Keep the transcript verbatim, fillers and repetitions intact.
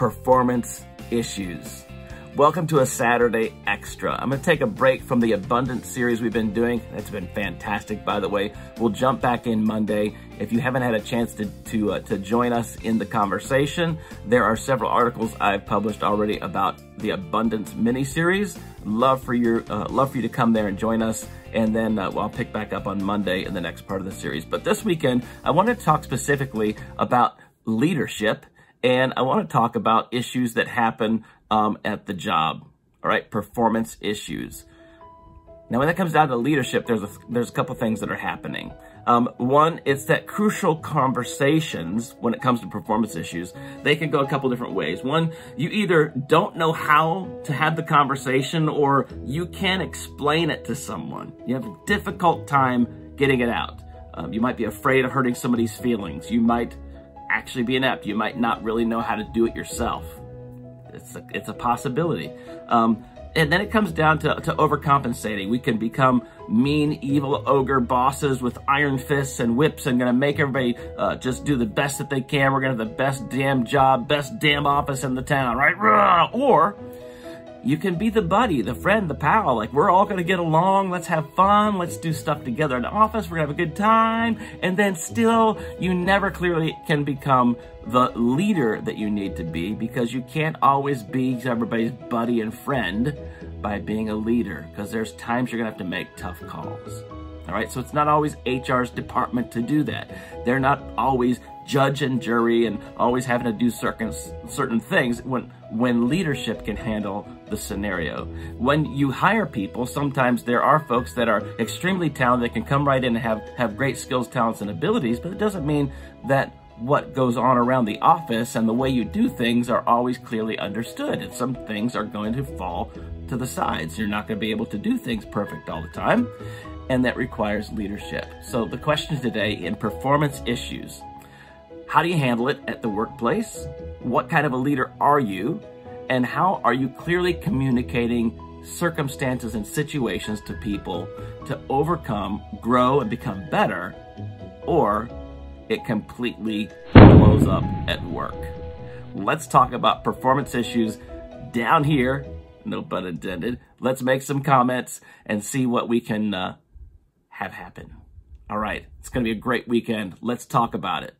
performance issues. Welcome to a Saturday Extra. I'm gonna take a break from the Abundance series we've been doing. That's been fantastic, by the way. We'll jump back in Monday. If you haven't had a chance to, to, uh, to join us in the conversation, there are several articles I've published already about the Abundance mini-series. Love for, your, uh, love for you to come there and join us. And then uh, well, I'll pick back up on Monday in the next part of the series. But this weekend, I wanna talk specifically about leadership, and I wanna talk about issues that happen Um, at the job, all right? Performance issues. Now, when that comes down to leadership, there's a, there's a couple things that are happening. Um, one, it's that crucial conversations when it comes to performance issues, they can go a couple different ways. One, you either don't know how to have the conversation or you can't explain it to someone. You have a difficult time getting it out. Um, you might be afraid of hurting somebody's feelings. You might actually be inept. You might not really know how to do it yourself. It's a, it's a possibility. Um, and then it comes down to, to overcompensating. We can become mean, evil, ogre bosses with iron fists and whips and gonna make everybody uh, just do the best that they can. We're gonna have the best damn job, best damn office in the town, right? Or you can be the buddy, the friend, the pal. Like, we're all gonna get along. Let's have fun. Let's do stuff together in the office. We're gonna have a good time. And then still, you never clearly can become the leader that you need to be, because you can't always be everybody's buddy and friend by being a leader, because there's times you're gonna have to make tough calls. All right, so it's not always H R's department to do that. They're not always judge and jury and always having to do certain certain things when when leadership can handle the scenario. When you hire people, sometimes there are folks that are extremely talented that can come right in and have, have great skills, talents, and abilities, but it doesn't mean that what goes on around the office and the way you do things are always clearly understood. And some things are going to fall to the sides. You're not gonna be able to do things perfect all the time. And that requires leadership. So the question today in performance issues: how do you handle it at the workplace? What kind of a leader are you? And how are you clearly communicating circumstances and situations to people to overcome, grow, and become better? Or it completely blows up at work. Let's talk about performance issues down here, no pun intended. Let's make some comments and see what we can uh, have happen. All right, it's gonna be a great weekend. Let's talk about it.